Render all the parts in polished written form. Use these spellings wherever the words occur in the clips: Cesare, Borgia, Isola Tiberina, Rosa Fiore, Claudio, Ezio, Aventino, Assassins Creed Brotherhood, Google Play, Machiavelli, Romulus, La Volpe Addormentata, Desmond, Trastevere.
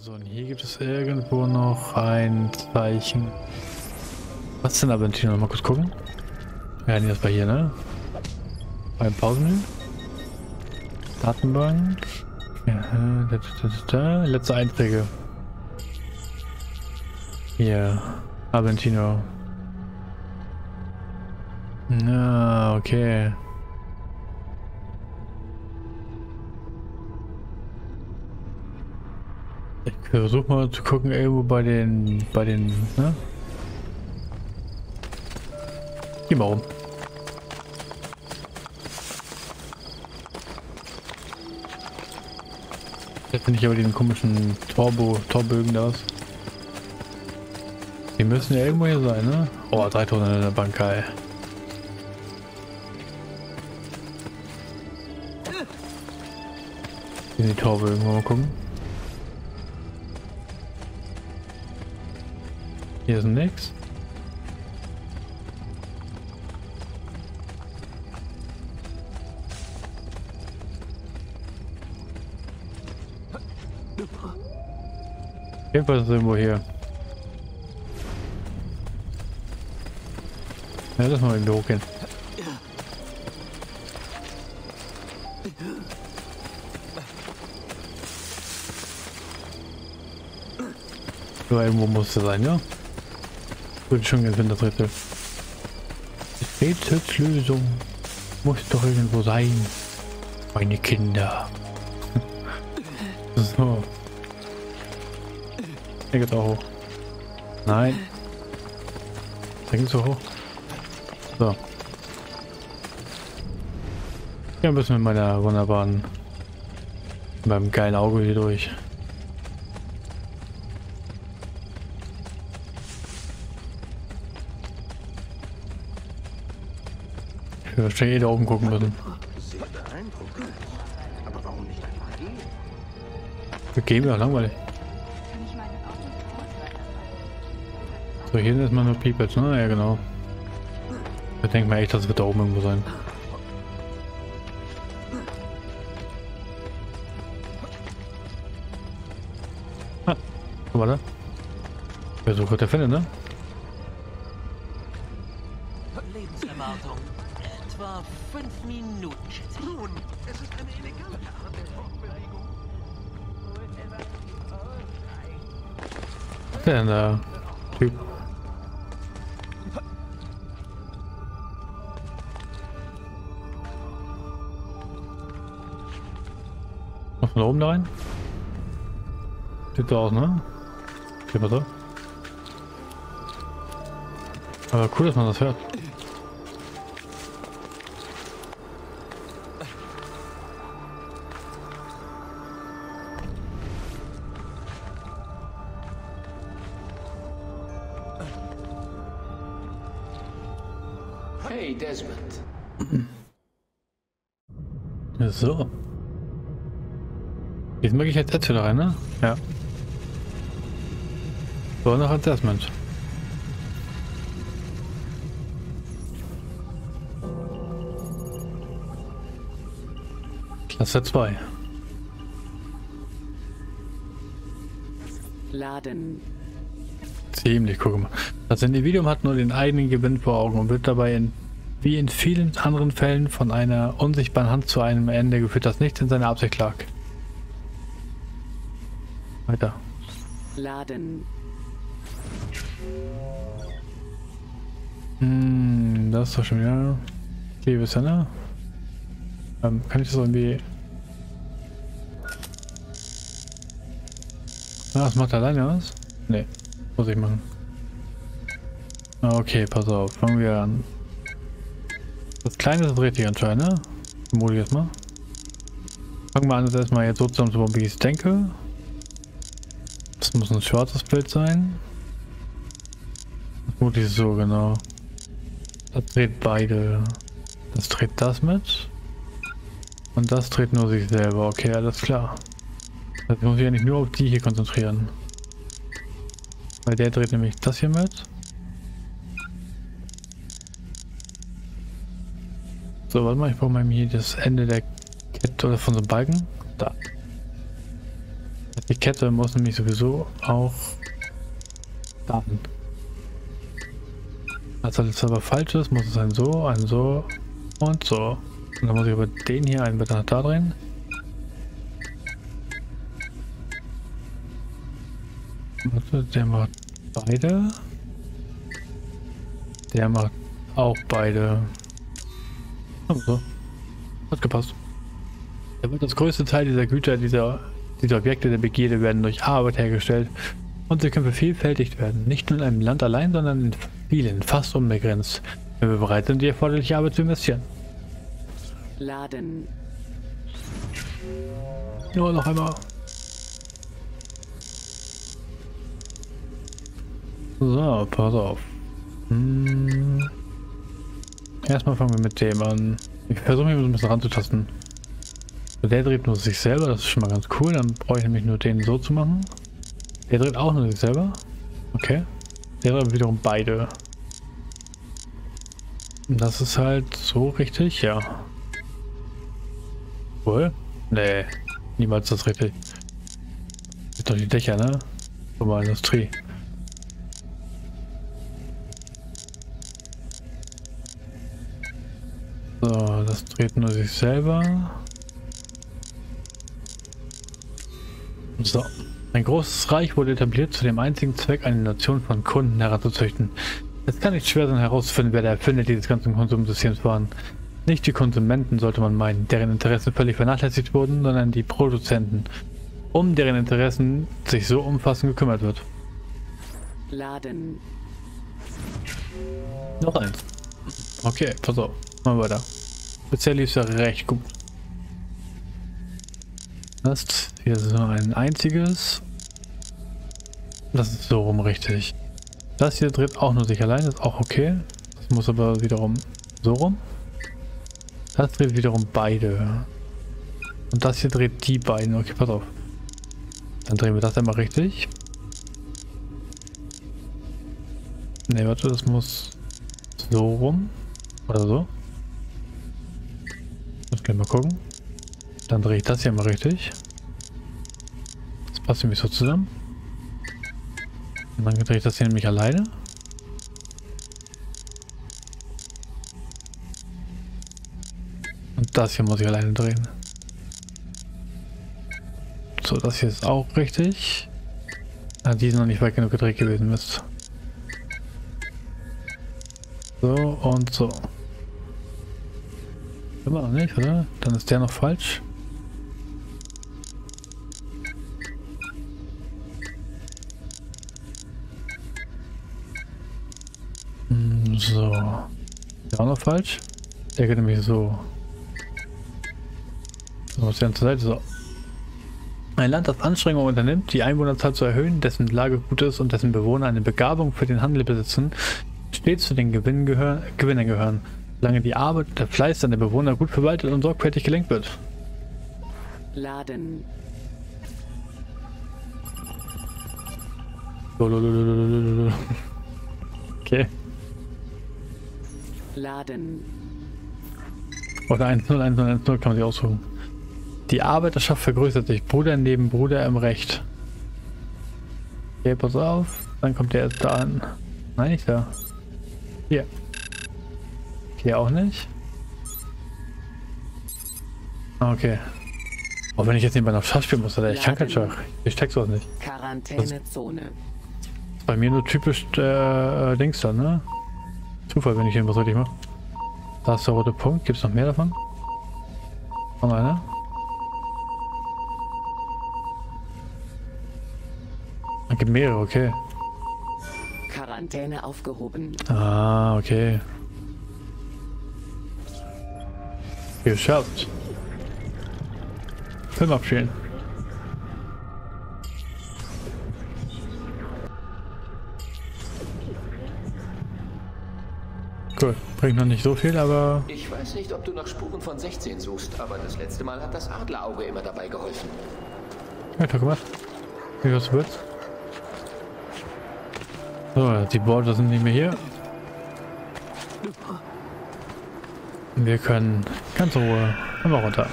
So, und hier gibt es irgendwo noch ein Zeichen. Was ist denn Aventino? Mal kurz gucken. Ja, nee, das war hier, ne? Beim Pausenmenü. Datenbank. Ja, letzte Einträge. Hier. Aventino. Na, okay. Ich versuche mal zu gucken, irgendwo bei den, ne? Geh mal rum. Jetzt finde ich aber den komischen Torbögen da aus. Die müssen ja irgendwo hier sein, ne? Oh, 3000 in der Bank, geil. In die Torbögen, mal gucken. Hier ist nichts. Jedenfalls irgendwo hier. Ja, lass mal irgendwo hochgehen. So, irgendwo muss es sein, ja? Würde schon gehen, wenn das Rätsel. Die Rätselslösung muss doch irgendwo sein. Meine Kinder. So. Hier geht's auch hoch. Nein. Da geht's auch hoch. So. Ja, ein bisschen mit meiner wunderbaren, meinem geilen Auge hier durch. Ich würde wahrscheinlich eh da oben gucken müssen. Wir gehen ja langweilig. So, hier ist man nur Piepels, ne? Ja, genau. Ich denke mal echt, das wird da oben irgendwo sein. Ah, guck mal da. Wer so gut der findet, ne? Lebenserwartung. Etwa 5 Minuten. Nun, es ist eine elegante Art der Fortbewegung. Was ist denn da? Typ. Noch von oben da rein? Sieht so aus, ne? Geht mal so. Aber cool, dass man das hört. Hey Desmond. So. Jetzt mag ich jetzt Ezio da rein, ne? Ja. So, noch als Desmond. Klasse 2. Laden. Ziemlich, guck mal. Das Individuum hat nur den eigenen Gewinn vor Augen und wird dabei wie in vielen anderen Fällen von einer unsichtbaren Hand zu einem Ende geführt, das nicht in seiner Absicht lag. Weiter. Laden. Das ist doch schon wieder. Liebes Senna. Kann ich das irgendwie. Ah, das macht er alleine was? Nee, muss ich machen. Okay, pass auf, fangen wir an. Das Kleine ist richtig anscheinend, ne? Vermute ich jetzt mal. Fangen wir an, das erstmal jetzt so zusammenzubauen, wie ich es denke. Das muss ein schwarzes Bild sein. Vermutlich so, genau. Das dreht beide. Das dreht das mit. Und das dreht nur sich selber. Okay, alles klar. Das muss ich ja nicht nur auf die hier konzentrieren. Weil der dreht nämlich das hier mit. So, warte mal, ich brauche mal hier das Ende der Kette oder von so einem Balken. Da. Die Kette muss nämlich sowieso auch starten. Als das aber falsch ist, muss es ein so und so. Und dann muss ich über den hier einen bitte nach da drehen. Der macht beide. Der macht auch beide. So. Hat gepasst. Da wird das größte Teil dieser Güter, dieser Objekte der Begierde werden durch Arbeit hergestellt und sie können vervielfältigt werden. Nicht nur in einem Land allein, sondern in vielen, fast unbegrenzt, wenn wir bereit sind, die erforderliche Arbeit zu investieren. Laden. Nur noch einmal. So, pass auf. Erstmal fangen wir mit dem an. Ich versuche mich ein bisschen ranzutasten. Der dreht nur sich selber, das ist schon mal ganz cool. Dann brauche ich nämlich nur den so zu machen. Der dreht auch nur sich selber. Okay. Der dreht wiederum beide. Das ist halt so richtig, ja. Wohl? Nee, niemals das richtig. Ist doch die Dächer, ne? So mal Industrie. So, das dreht nur sich selber. So. Ein großes Reich wurde etabliert zu dem einzigen Zweck, eine Nation von Kunden heranzuzüchten. Es kann nicht schwer sein herauszufinden, wer der Erfinder dieses ganzen Konsumsystems waren. Nicht die Konsumenten sollte man meinen, deren Interessen völlig vernachlässigt wurden, sondern die Produzenten, um deren Interessen sich so umfassend gekümmert wird. Laden. Noch eins. Okay, pass auf. Mal weiter. Bisher lief es ja recht gut. Das hier ist nur ein einziges. Das ist so rum richtig. Das hier dreht auch nur sich allein, ist auch okay. Das muss aber wiederum so rum. Das dreht wiederum beide. Und das hier dreht die beiden. Okay, pass auf. Dann drehen wir das einmal richtig. Ne, warte, das muss so rum. Oder so. Das können wir mal gucken. Dann drehe ich das hier mal richtig. Das passt nämlich so zusammen. Und dann drehe ich das hier nämlich alleine. Und das hier muss ich alleine drehen. So, das hier ist auch richtig. Ah, die sind noch nicht weit genug gedreht gewesen, Mist. So und so. Immer noch nicht, oder? Dann ist der noch falsch. So. Der auch noch falsch. Der geht nämlich so. So, was ist denn zur Seite so? Ein Land, das Anstrengungen unternimmt, die Einwohnerzahl zu erhöhen, dessen Lage gut ist und dessen Bewohner eine Begabung für den Handel besitzen, stets zu den Gewinnern gehören, solange die Arbeit und der Fleiß der Bewohner gut verwaltet und sorgfältig gelenkt wird. Laden. Okay. Laden. Oder 1-0, 1-0, 1-0 kann man sich aussuchen. Die Arbeiterschaft vergrößert sich. Bruder neben Bruder im Recht. Okay, pass auf. Dann kommt der erst da an. Nein, nicht da. Hier. Hier auch nicht. Okay. Auch wenn ich jetzt nebenbei noch Schach spielen muss, oder? Ich kann kein Schach. Ich check sowas nicht. Quarantänezone. Ist bei mir nur typisch Dings dann, ne? Zufall, wenn ich irgendwas richtig mache. Da ist der rote Punkt. Gibt es noch mehr davon? Noch einer? Es gibt mehrere, okay. Quarantäne aufgehoben. Ah, okay. Geschafft. Film abspielen. Cool. Bringt noch nicht so viel, aber... Ich weiß nicht, ob du nach Spuren von 16 suchst, aber das letzte Mal hat das Adlerauge immer dabei geholfen. Ja, toll gemacht. Wie was wird's? So, die Border sind nicht mehr hier. Wir können ganz in Ruhe einmal runter.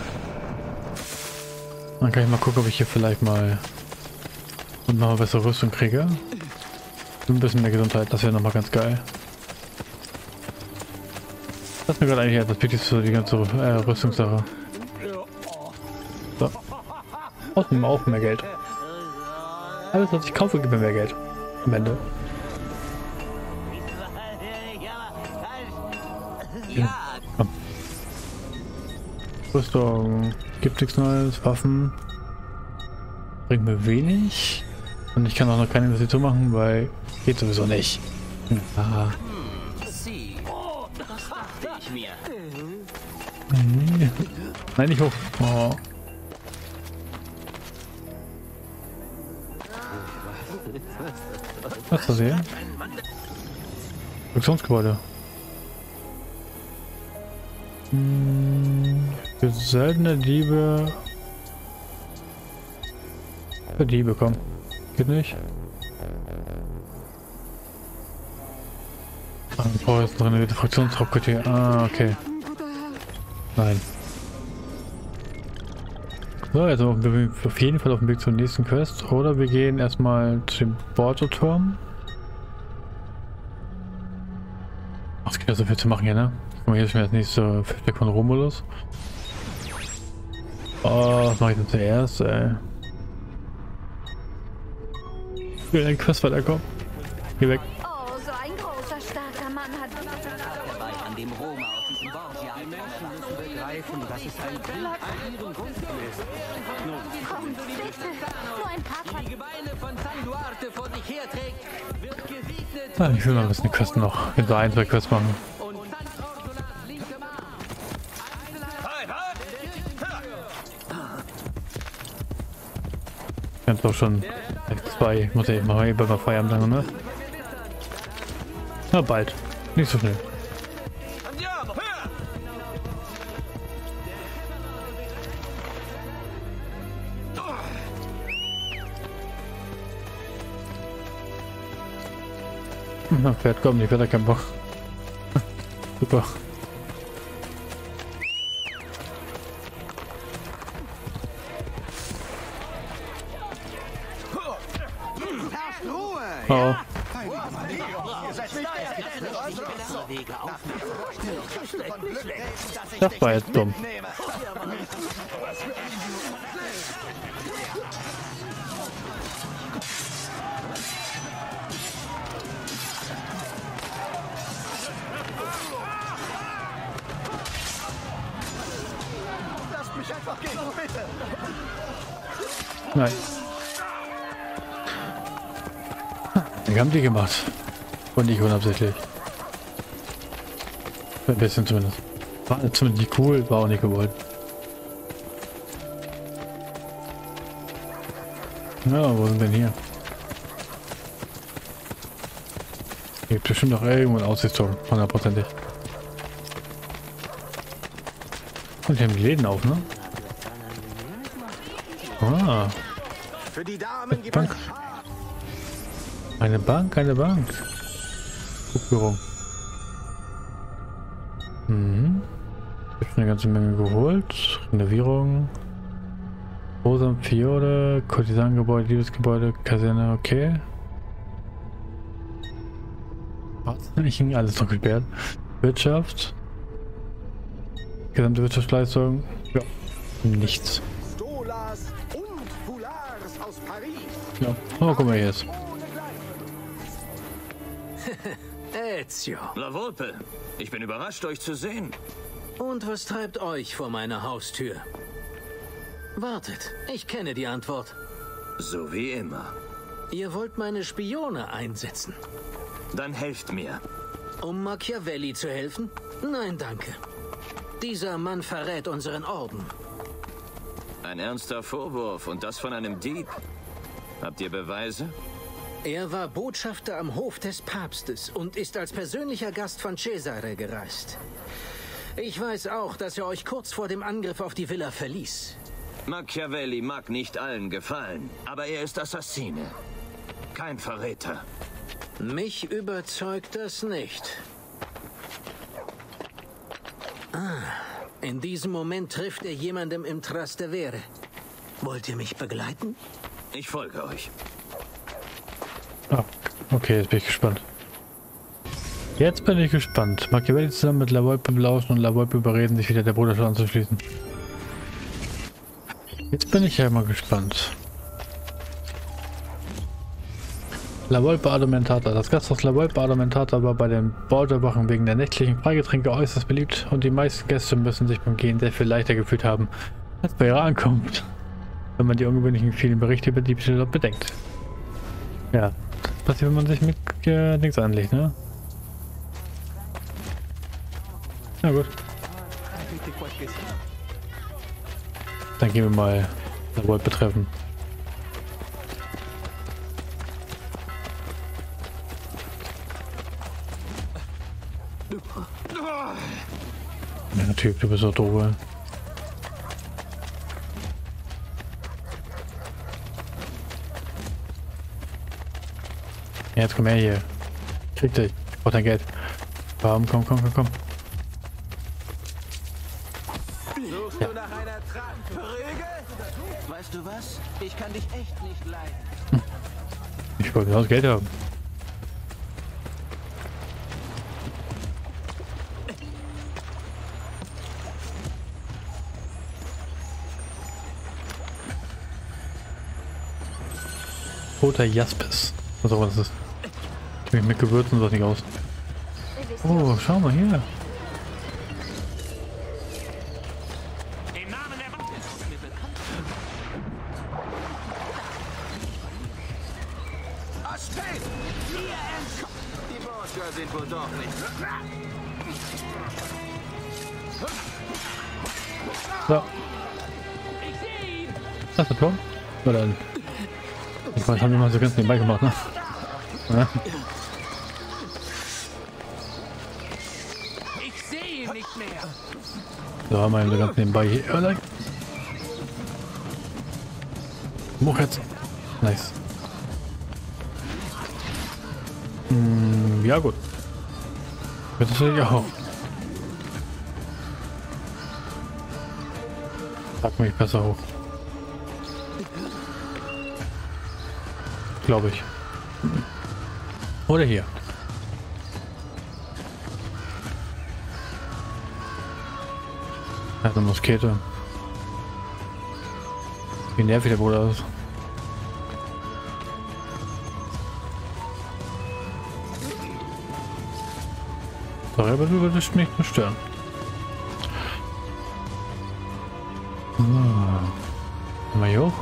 Dann kann ich mal gucken, ob ich hier vielleicht mal Und nochmal bessere Rüstung kriege. Ein bisschen mehr Gesundheit, das wäre nochmal ganz geil. Das ist mir gerade eigentlich das Wichtigste für die ganze Rüstungssache. So. Außerdem auch mehr Geld. Alles, was ich kaufe, gibt mir mehr Geld. Am Ende. Ja. Oh. Rüstung. Gibt nichts Neues. Waffen. Bringt mir wenig. Und ich kann auch noch keine Investition machen, weil geht sowieso nicht. Aha. Nein, nicht hoch. Oh. Was ist das hier? Produktionsgebäude. Für seltene Diebe. Für Diebe, komm. Geht nicht. Ah, ich brauche jetzt noch eine Fraktionshauptquartier. Ah, okay. Nein. So, jetzt sind wir auf jeden Fall auf dem Weg zur nächsten Quest. Oder wir gehen erstmal zu dem Borgia-Turm. Ach, es gibt ja so viel zu machen hier, ne? Guck mal, hier ist schon das nächste Feedback von Romulus. Oh, was mache ich denn zuerst, ey? Ich will in den Quest weiterkommen. Geh weg. Oh, so ein großer, starker Mann hat dabei an dem Roma aus diesem Borgia. Die Menschen müssen begreifen, dass es ein Bild an ihrem Grund ist. Komm, bitte. Nur ein paar Quatsch. Die Gebeine von San Duarte vor sich herträgt, wird gesegnet. Ah, ich will noch ein bisschen Quest noch. Hinter ein, zwei Quest machen. Ich kann doch schon. Ich muss ja eben mal bei Feiern sein, ne? Na bald. Nicht so schnell. Na, Pferd, komm, ich werde keinen Bock. Super. Oh. Das war jetzt dumm. Lass mich einfach gehen, bitte. Nein. Wir haben die gemacht. Und nicht unabsichtlich. Ein bisschen zumindest. War zumindest nicht cool, war auch nicht gewollt. Na, wo sind denn hier? Hier gibt es bestimmt noch irgendwo einen Aussichtsturm, hundertprozentig. Und hier haben die Läden auf, ne? Ah. Für die Damen gibt es eine Bank, eine Bank. Buchführung. Mhm. Ich habe schon eine ganze Menge geholt. Renovierung. Rosa Fiore, Kurtisanengebäude, Liebesgebäude, Kaserne, okay. Was? Ich hing alles noch gesperrt. Wirtschaft. Gesamte Wirtschaftsleistung. Ja. Nichts. Stolas und Foulars aus Paris. Ja. Oh, guck mal hier jetzt. Ezio. La Volpe, ich bin überrascht, euch zu sehen. Und was treibt euch vor meiner Haustür? Wartet, ich kenne die Antwort. So wie immer. Ihr wollt meine Spione einsetzen? Dann helft mir. Um Machiavelli zu helfen? Nein, danke. Dieser Mann verrät unseren Orden. Ein ernster Vorwurf und das von einem Dieb. Habt ihr Beweise? Er war Botschafter am Hof des Papstes und ist als persönlicher Gast von Cesare gereist. Ich weiß auch, dass er euch kurz vor dem Angriff auf die Villa verließ. Machiavelli mag nicht allen gefallen, aber er ist Assassine. Kein Verräter. Mich überzeugt das nicht. Ah, in diesem Moment trifft er jemandem im Trastevere. Wollt ihr mich begleiten? Ich folge euch. Ah, okay, jetzt bin ich gespannt. Jetzt bin ich gespannt. Machiavelli zusammen mit La Volpe belauschen und La Volpe überreden, sich wieder der Bruderschaft anzuschließen. Jetzt bin ich ja mal gespannt. La Volpe Addormentata. Das Gasthaus La Volpe Addormentata war bei den Borgia-Wachen wegen der nächtlichen Freigetränke äußerst beliebt und die meisten Gäste müssen sich beim Gehen sehr viel leichter gefühlt haben, als bei ihrer Ankunft, wenn man die ungewöhnlichen vielen Berichte über Diebstähle dort bedenkt. Ja, das passiert, wenn man sich mit nichts anlegt, ne? Na gut. Dann gehen wir mal La Volpe betreffen. Ja, Typ, du bist doch doof. Ja, jetzt komm her hier. Krieg dich. Ich brauch dein Geld. Komm, komm, komm, komm, komm. Suchst du nach einer Tratenprügel? Weißt du was? Ich kann dich echt nicht leiden. Ich wollte nur das Geld haben. Roter Jaspis. Was auch immer das ist. Ich mich mit Gewürzen und was nicht aus. Oh, schau mal hier. So. Das ist toll. Oder ein. Ich weiß, haben wir mal so ganz nebenbei gemacht, ne? Ja. Ich sehe ihn nicht mehr. So haben wir ihn so ganz nebenbei hier. Oh nein. Hoch jetzt. Nice. Ja gut. Das ist natürlich auch. Pack mich besser hoch. Glaube ich. Oder hier. Also Muskete. Wie nervig der Bruder ist. Sorry, aber du würdest mich nicht stören. So. Mal hier hoch.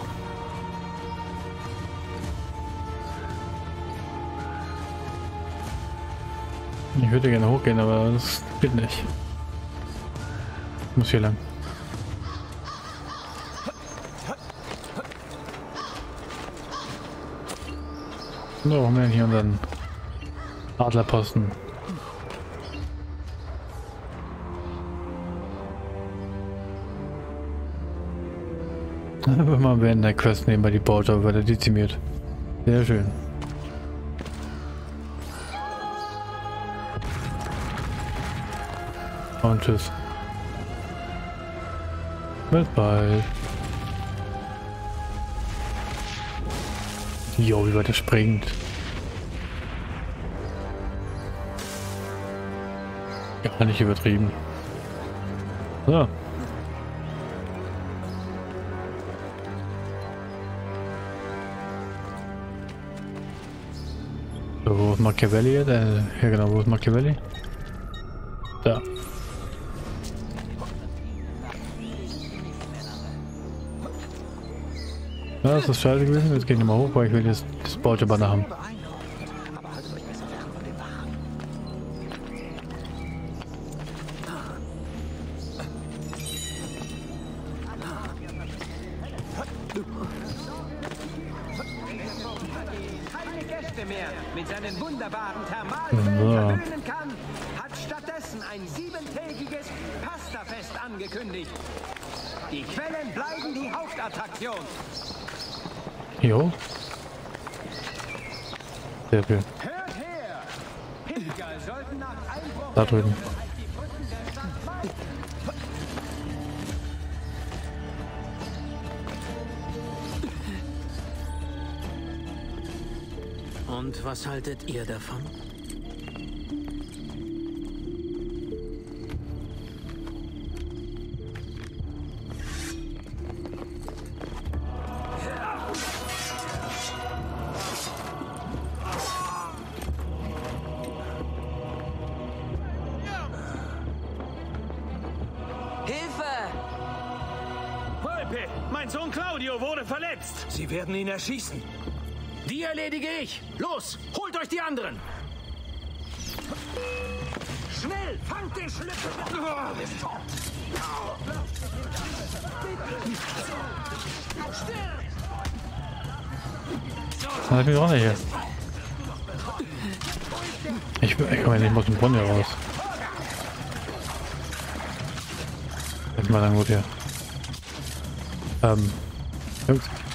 Ich würde gerne hochgehen, aber das geht nicht. Ich muss hier lang. So, haben wir hier unseren Adlerposten. Aber mal während der Quest nebenbei die Borgia wird dezimiert. Sehr schön. Und tschüss. Bis bald. Jo, wie weit er springt. Gar nicht übertrieben. So. So, wo ist Machiavelli jetzt? Ja genau, wo ist Machiavelli? Da. Ja, das ist scheiße gewesen, jetzt gehen wir mal hoch, weil ich will jetzt das Borgia-Banner haben. Keine Gäste mehr mit seinen wunderbaren Thermalquellen verwöhnen kann, hat stattdessen ein 7-tägiges Pastafest angekündigt. Die Quellen bleiben die Hauptattraktion. Jo. Sehr schön. Hört her! Pilger sollten nach Einbruch da drüben. Und was haltet ihr davon? Mein Sohn Claudio wurde verletzt. Sie werden ihn erschießen. Die erledige ich. Los, holt euch die anderen. Schnell, fangt den Schlüssel. Du bist tot. Halt mich runter hier. Ich komme nicht aus dem Brunnen raus. Nicht mal lang gut hier. Jungs,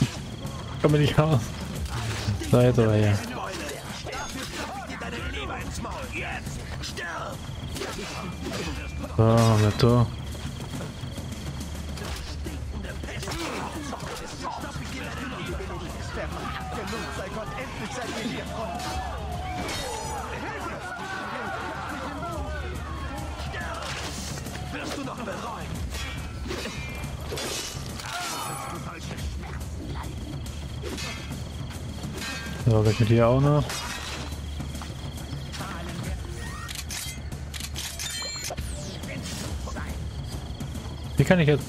ich komme nicht raus. So, jetzt aber hier. So, mit so. Wirst du noch bereuen? So, gleich mit dir auch noch. Wie kann ich jetzt?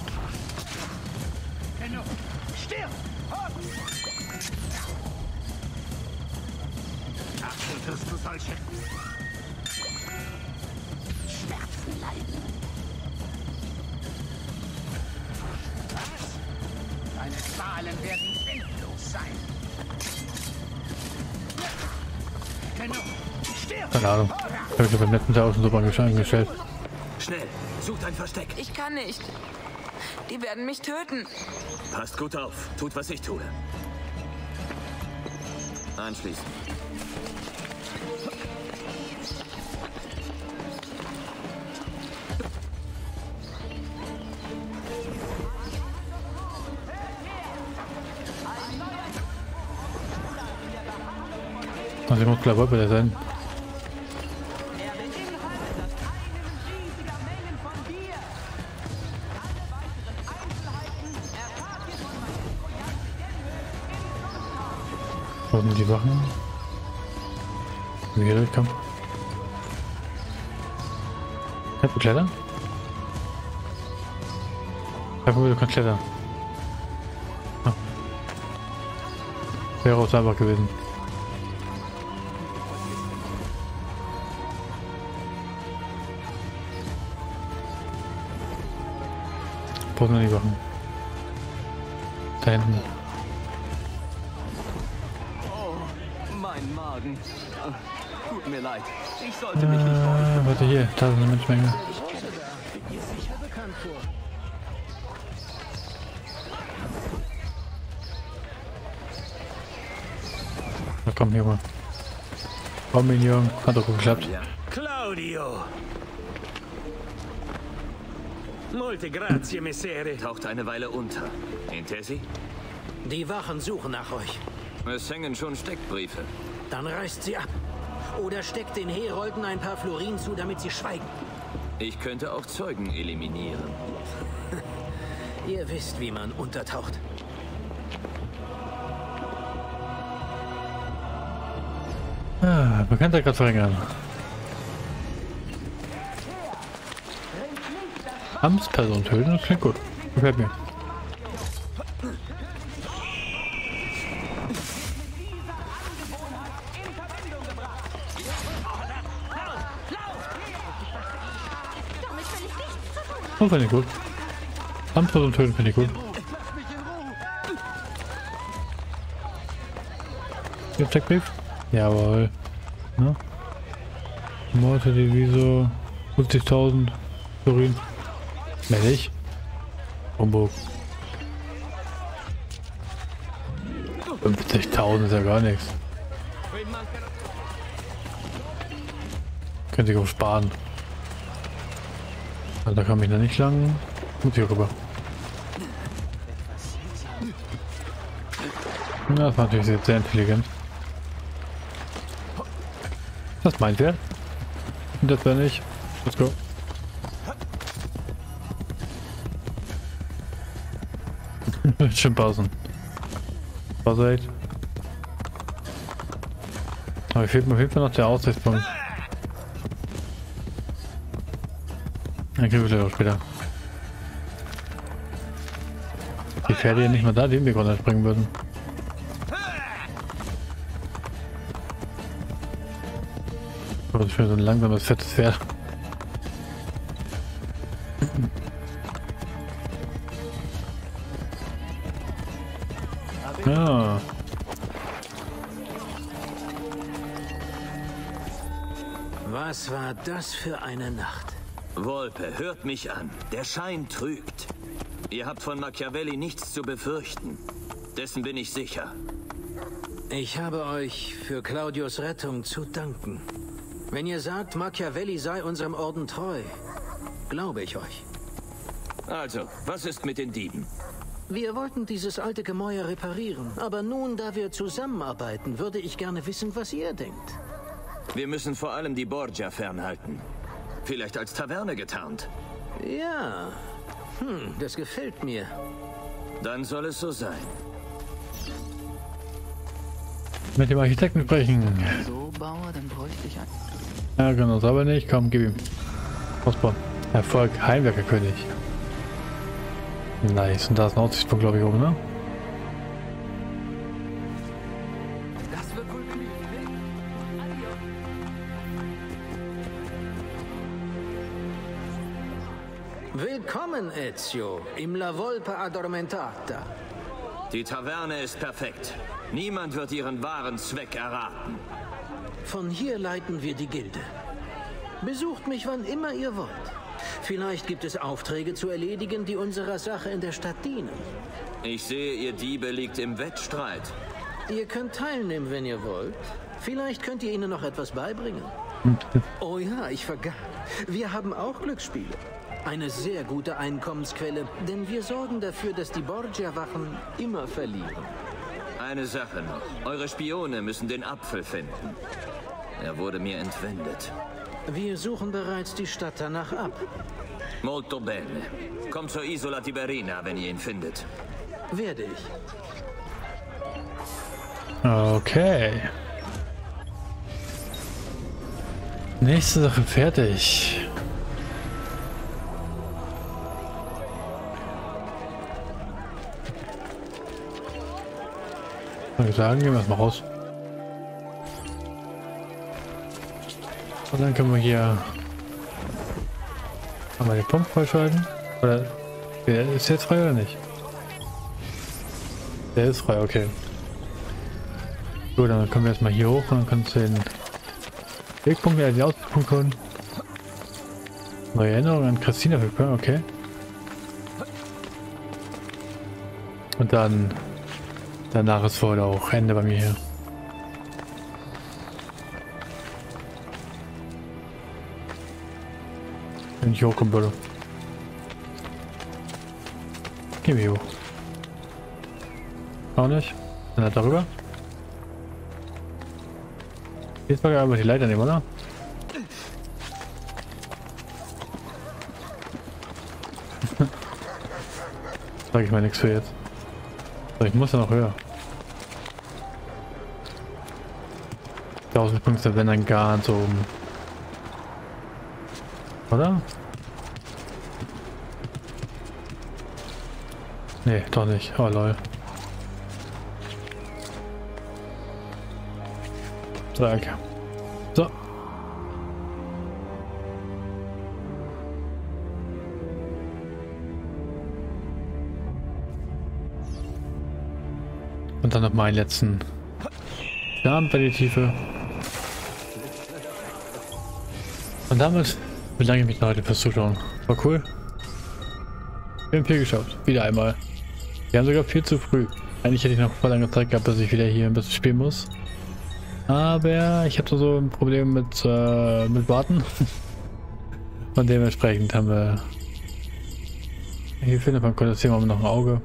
Keine Ahnung. Ich habe mich beim letzten Tag auch schon so beim Geschenk angestellt. Schnell, sucht ein Versteck. Ich kann nicht. Die werden mich töten. Passt gut auf. Tut, was ich tue. Anschließend. Also ich muss klar Wolpe sein. Die Wachen. Wie hier komm. Kannst du klettern? Sag mal, du kannst klettern. Ah. Wäre auch einfach gewesen. Brauchen wir die Wachen. Da hinten. Tut mir leid. Ich sollte mich nicht freuen. Warte hier, da sind eine Menschenmenge. Na komm, Junge. Komm, Junge. Hat doch gut geklappt. Claudio. Molte grazie, Messere. Taucht eine Weile unter. Hinter Sie? Die Wachen suchen nach euch. Es hängen schon Steckbriefe. Dann reißt sie ab. Oder steckt den Herolden ein paar Florin zu, damit sie schweigen. Ich könnte auch Zeugen eliminieren. Ihr wisst, wie man untertaucht. Ah, bekannter gerade verringern. Amtsperson töten, das klingt gut. Gefällt mir. Das finde ich gut. Amtsperson töten finde ich gut. Gibt Steckbrief? Jawohl. Ne? Morte, Diviso, 50.000 Turin. Männlich. Homburg. 50.000 ist ja gar nichts. Können sich auch sparen. Da kann ich noch nicht lang. Muss hier rüber. Das war natürlich sehr intelligent. Das meint er. Und das bin ich. Let's go. Schimpansen. Vorsicht. Aber fehlt mir noch der Aussichtspunkt. Dann kriegen wir das auch später. Die Pferde ja nicht mal da, die in die Grunde springen würden. Aber das ist schon so ein langsames, fettes Pferd. Ja. Was war das für eine Nacht? Volpe, hört mich an. Der Schein trügt. Ihr habt von Machiavelli nichts zu befürchten. Dessen bin ich sicher. Ich habe euch für Claudios Rettung zu danken. Wenn ihr sagt, Machiavelli sei unserem Orden treu, glaube ich euch. Also, was ist mit den Dieben? Wir wollten dieses alte Gemäuer reparieren, aber nun, da wir zusammenarbeiten, würde ich gerne wissen, was ihr denkt. Wir müssen vor allem die Borgia fernhalten. Vielleicht als Taverne getarnt. Ja. Das gefällt mir. Dann soll es so sein. Mit dem Architekten sprechen. So, Bauer, dann bräuchte ich einen. Ja, genau, aber nicht. Komm, gib ihm. Ausbauen. Erfolg, Heimwerkerkönig. Nice. Und da ist ein Aussichtspunkt, glaube ich, oben, ne? Willkommen, Ezio, im La Volpe Addormentata. Die Taverne ist perfekt. Niemand wird ihren wahren Zweck erraten. Von hier leiten wir die Gilde. Besucht mich, wann immer ihr wollt. Vielleicht gibt es Aufträge zu erledigen, die unserer Sache in der Stadt dienen. Ich sehe, ihr Diebe liegt im Wettstreit. Ihr könnt teilnehmen, wenn ihr wollt. Vielleicht könnt ihr ihnen noch etwas beibringen. Oh ja, ich vergaß. Wir haben auch Glücksspiele. Eine sehr gute Einkommensquelle, denn wir sorgen dafür, dass die Borgia-Wachen immer verlieren. Eine Sache noch. Eure Spione müssen den Apfel finden. Er wurde mir entwendet. Wir suchen bereits die Stadt danach ab. Molto bene. Kommt zur Isola Tiberina, wenn ihr ihn findet. Werde ich. Okay. Nächste Sache fertig. Soll ich sagen, gehen wir erstmal raus. Und dann können wir hier einmal den Pump freischalten. Oder ist der jetzt frei oder nicht? Der ist frei, okay. Gut, dann können wir erstmal hier hoch und dann können wir den Wegpunkt wieder in die Ausbildung holen. Neue Erinnerungen an Christina verfügbar, okay. Und dann. Danach ist heute auch Ende bei mir hier. Wenn ich hochkommen würde. Gehen wir hoch. Auch nicht. Dann halt darüber. Jetzt mag ich einfach die Leiter nehmen, oder? Sag ich mal nichts für jetzt. Ich muss ja noch höher. 1000 Punkte, wenn dann ganz oben. Oder? Nee, doch nicht. Oh lol. So, okay. So. Und dann noch meinen letzten Jump bei der Tiefe. Und damit bedanke ich mich noch heute fürs Zuschauen. War cool. Wir haben viel geschafft. Wieder einmal. Wir haben sogar viel zu früh. Eigentlich hätte ich noch vor langer Zeit gehabt, dass ich wieder hier ein bisschen spielen muss. Aber ich hatte so ein Problem mit Warten. Und dementsprechend haben wir... Hier findet man kurz das Thema noch ein Auge.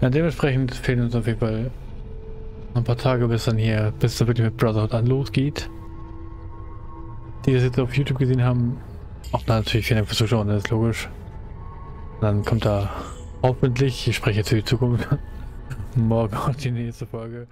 Ja, dementsprechend fehlen uns auf jeden Fall ein paar Tage, bis dann hier, bis es wirklich mit Brotherhood an losgeht. die das jetzt auf YouTube gesehen haben, auch natürlich vielen Dank fürs Zuschauen, das ist logisch. Und dann kommt da hoffentlich, ich spreche jetzt für die Zukunft, morgen auch die nächste Folge.